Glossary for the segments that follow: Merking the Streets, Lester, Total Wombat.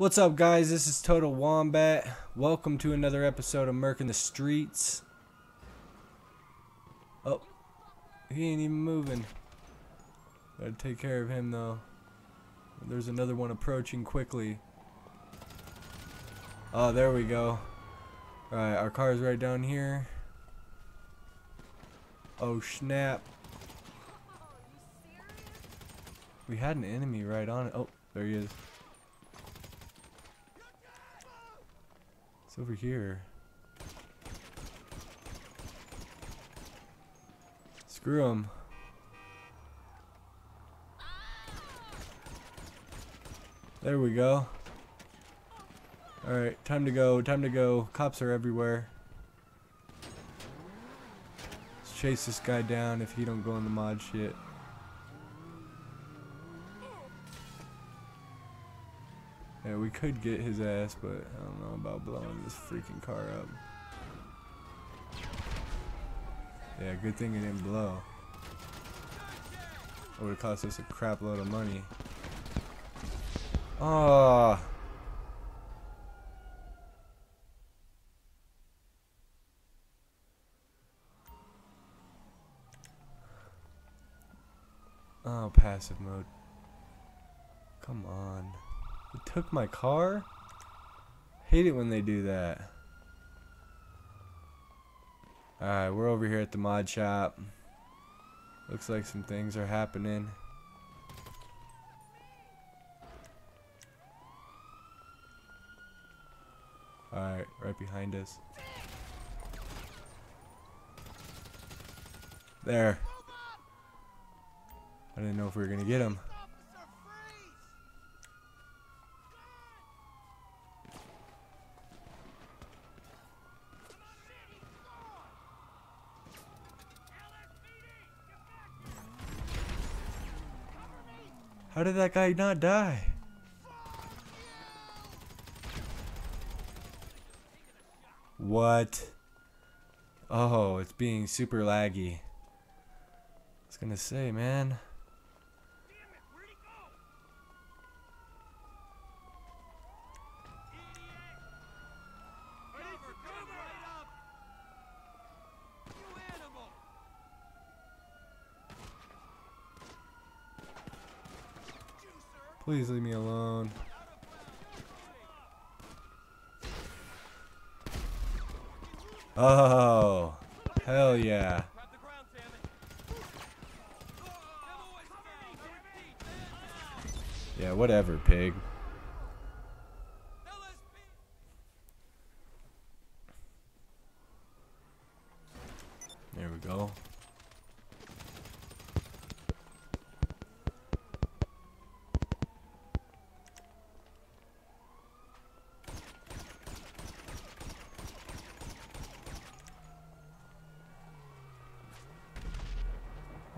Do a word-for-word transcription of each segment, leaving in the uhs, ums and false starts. What's up, guys? This is Total Wombat. Welcome to another episode of Merking the Streets. Oh, he ain't even moving. Gotta take care of him, though. There's another one approaching quickly. Oh, there we go. Alright, our car's right down here. Oh, snap. We had an enemy right on it. Oh, there he is. It's over here. Screw him. There we go. Alright, time to go, time to go. Cops are everywhere. Let's chase this guy down if he don't go in the mod shit. Yeah, we could get his ass, but I don't know about blowing this freaking car up. Yeah, good thing it didn't blow. It would have cost us a crap load of money. Ah. Oh, passive mode. Come on. It took my car? Hate it when they do that. Alright, we're over here at the mod shop. Looks like some things are happening. Alright, right behind us. There. I didn't know if we were gonna get him. How did that guy not die? What? Oh, it's being super laggy. I was gonna say, man. Please leave me alone. Oh, hell yeah. Yeah, whatever, pig. There we go.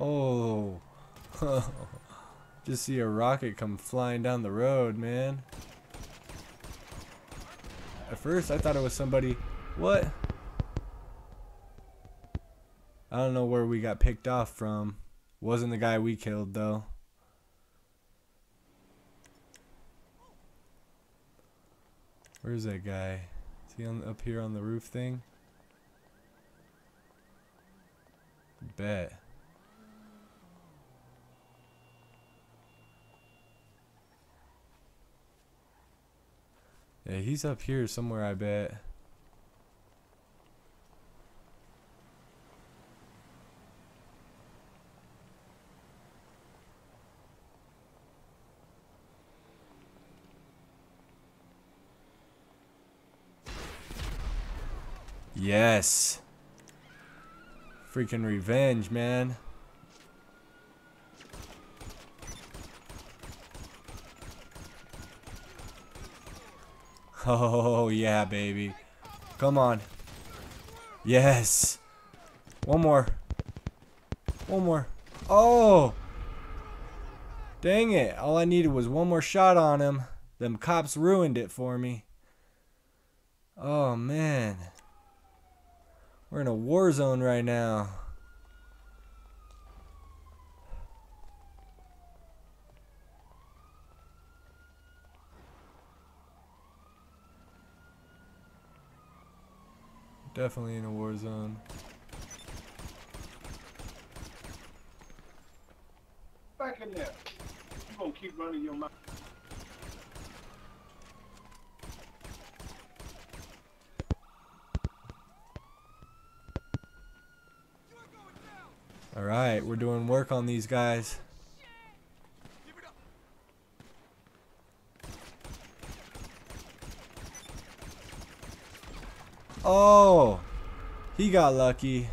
Oh, just see a rocket come flying down the road, man. At first, I thought it was somebody. What? I don't know where we got picked off from. Wasn't the guy we killed, though. Where's that guy? Is he on, up here on the roof thing? Bet. Yeah, he's up here somewhere, I bet. Yes. Freaking revenge, man. Oh, yeah, baby. Come on. Yes. One more. One more. Oh. Dang it. All I needed was one more shot on him. Them cops ruined it for me. Oh, man. We're in a war zone right now. Definitely in a war zone. Back in there. You gonna keep running your mouth. All right, we're doing work on these guys. Oh, he got lucky.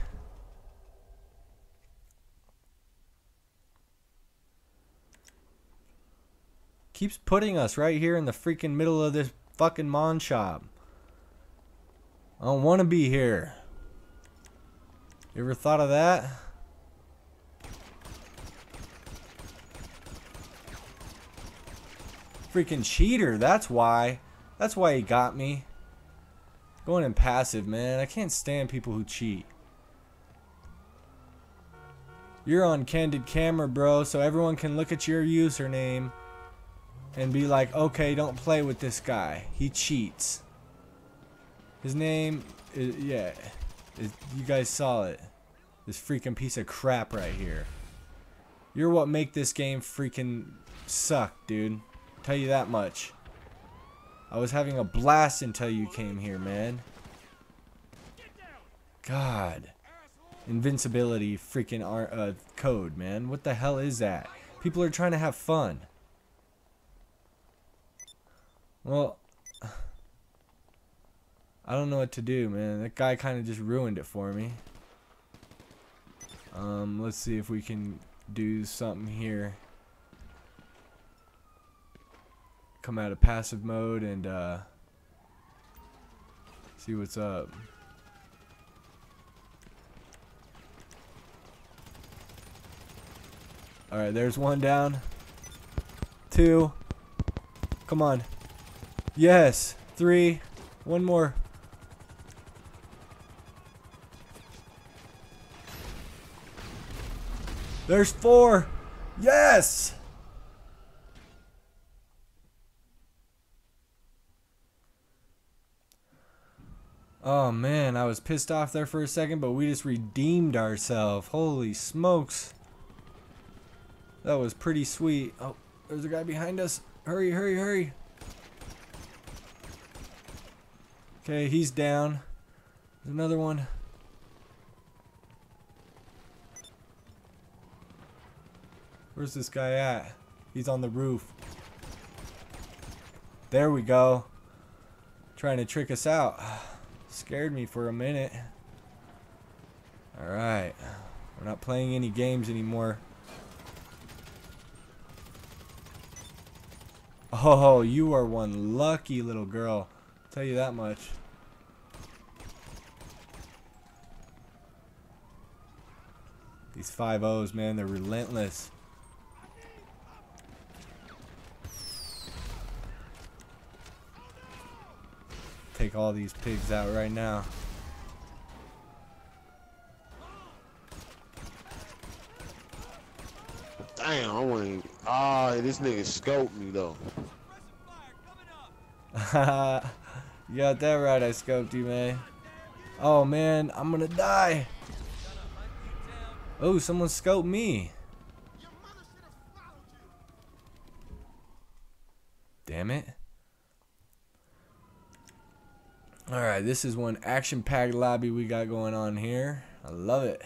Keeps putting us right here in the freaking middle of this fucking mon shop. I don't want to be here. You ever thought of that? Freaking cheater, that's why. That's why he got me. Going in passive, man. I can't stand people who cheat. You're on candid camera, bro, so everyone can look at your username and be like, okay, don't play with this guy. He cheats. His name is, yeah, is, you guys saw it. This freaking piece of crap right here. You're what make this game freaking suck, dude. Tell you that much. I was having a blast until you came here, man. God. Invincibility freaking ar uh, code, man. What the hell is that? People are trying to have fun. Well, I don't know what to do, man. That guy kind of just ruined it for me. Um, let's see if we can do something here. Come out of passive mode and uh, see what's up. Alright, there's one down. Two. Come on. Yes. Three. One more. There's four. Yes. Oh man, I was pissed off there for a second, but we just redeemed ourselves. Holy smokes. That was pretty sweet. Oh, there's a guy behind us. Hurry, hurry, hurry. Okay, he's down. There's another one. Where's this guy at? He's on the roof. There we go. Trying to trick us out. Scared me for a minute. Alright. We're not playing any games anymore. Oh, you are one lucky little girl. I'll tell you that much. These five zeros, man, they're relentless. Take all these pigs out right now. Damn, I wouldn't. Ah, oh, this nigga scoped me though. You got that right. I scoped you, man. Oh man, I'm gonna die. Oh, someone scoped me. Damn it. Alright, this is one action-packed lobby we got going on here. I love it.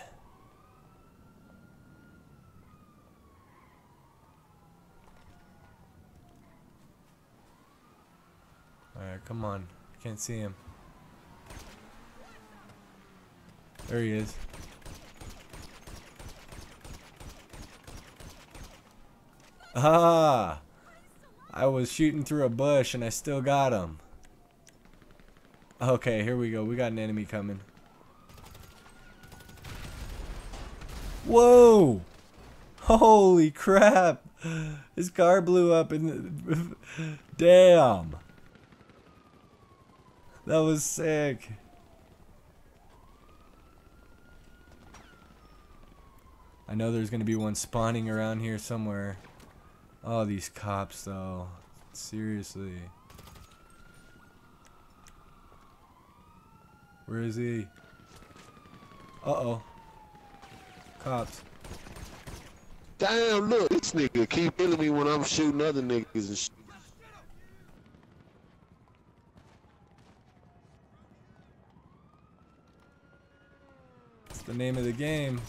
Alright, come on. Can't see him. There he is. Ah! I was shooting through a bush and I still got him. Okay, here we go. We got an enemy coming. Whoa! Holy crap! His car blew up and... Damn! That was sick. I know there's gonna be one spawning around here somewhere. Oh, these cops though. Seriously. Where is he? Uh-oh. Cops. Damn, look, this nigga keep hitting me when I'm shooting other niggas and shit. It's the name of the game.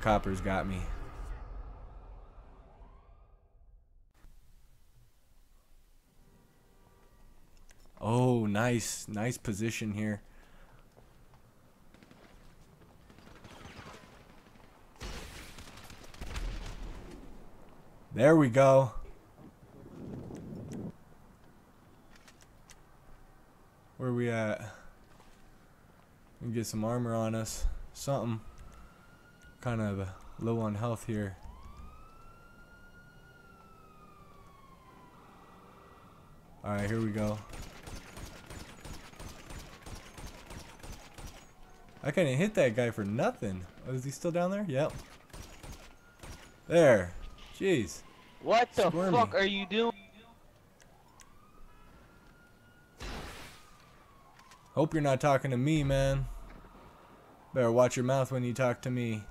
Coppers got me. Oh, nice. Nice position here. There we go. Where we at? We can get some armor on us. Something. Kind of low on health here. Alright, here we go. I couldn't hit that guy for nothing. Oh, is he still down there? Yep. There. Jeez. What the Squirmy. fuck are you doing? Hope you're not talking to me, man. Better watch your mouth when you talk to me.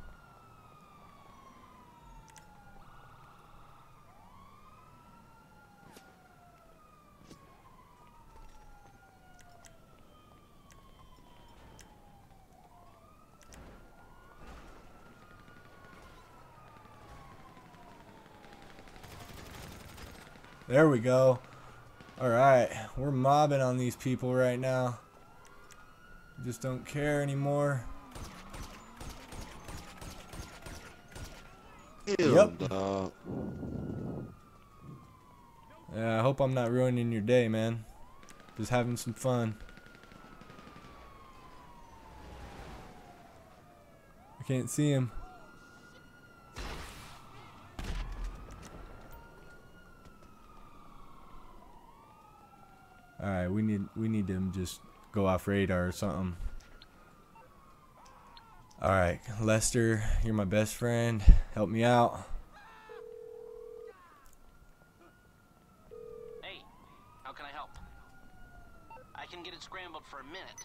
There we go. Alright, we're mobbing on these people right now. Just don't care anymore. Ew, yep. Dog. Yeah, I hope I'm not ruining your day, man. Just having some fun. I can't see him. Alright, we need we need to just go off radar or something. Alright, Lester, you're my best friend. Help me out. Hey, how can I help? I can get it scrambled for a minute.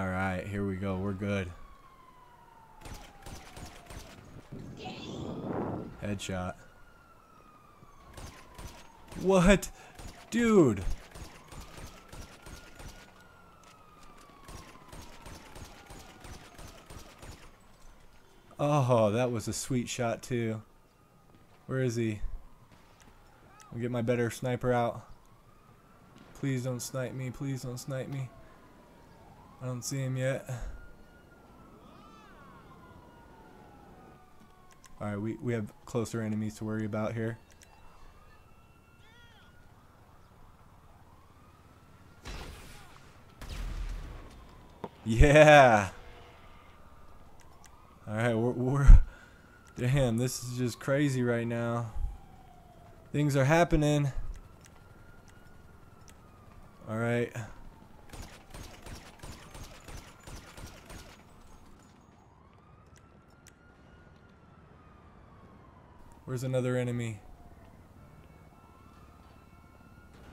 Alright, here we go. We're good. Headshot. What? Dude. Oh, that was a sweet shot too. Where is he? I'll get my better sniper out. Please don't snipe me. Please don't snipe me. I don't see him yet. Alright, we, we have closer enemies to worry about here. Yeah. All right, we're, we're damn. This is just crazy right now. Things are happening. All right. Where's another enemy?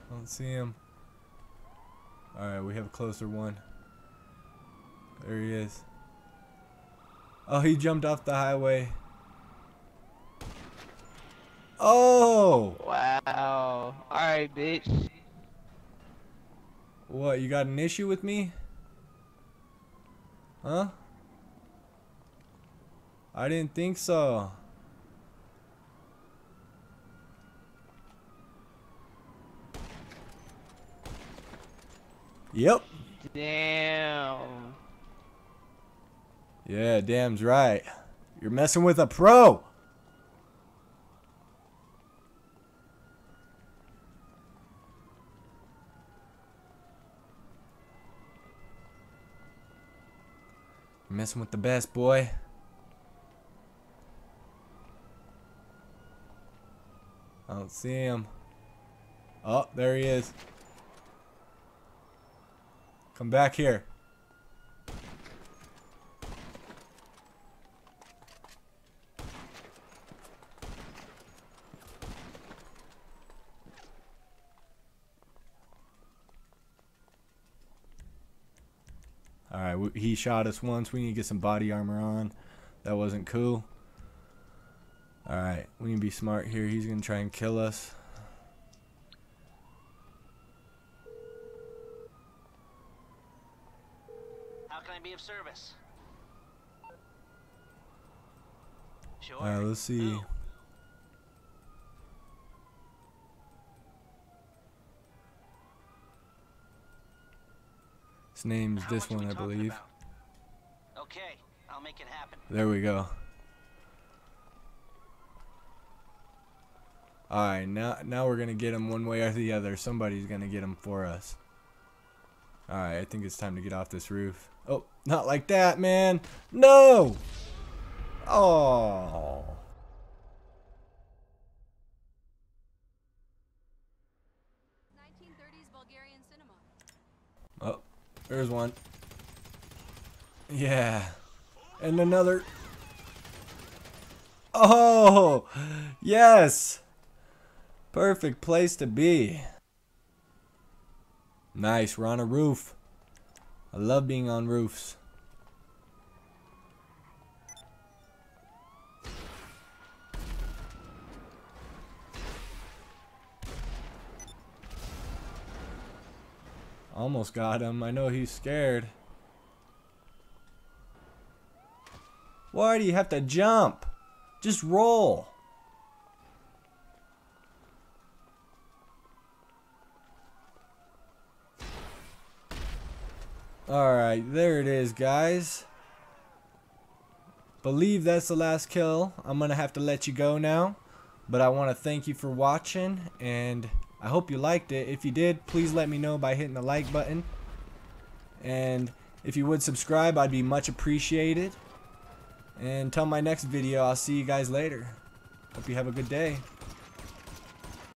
I don't see him. All right, we have a closer one. There he is. Oh, he jumped off the highway. Oh! Wow. Alright, bitch. What, you got an issue with me? Huh? I didn't think so. Yep. Damn. Yeah, damn's right. You're messing with a pro. You're messing with the best, boy. I don't see him. Oh, there he is. Come back here. Alright, he shot us once. We need to get some body armor on. That wasn't cool. Alright, we need to be smart here. He's going to try and kill us. How can I be of service? Sure. Alright, let's see. Ooh. His name's How this one, I believe. Okay, I'll make it happen. There we go. Alright, now now we're gonna get him one way or the other. Somebody's gonna get him for us. Alright, I think it's time to get off this roof. Oh, not like that, man. No! Oh. nineteen thirties Bulgarian cinema. Oh, there's one. Yeah. And another. Oh, yes. Perfect place to be. Nice, we're on a roof. I love being on roofs. Almost got him. I know he's scared. Why do you have to jump? Just roll. Alright, there it is, guys. Believe that's the last kill. I'm gonna have to let you go now, but I want to thank you for watching, and I hope you liked it. If you did, please let me know by hitting the like button, and if you would subscribe, I'd be much appreciated. And until my next video, I'll see you guys later. Hope you have a good day.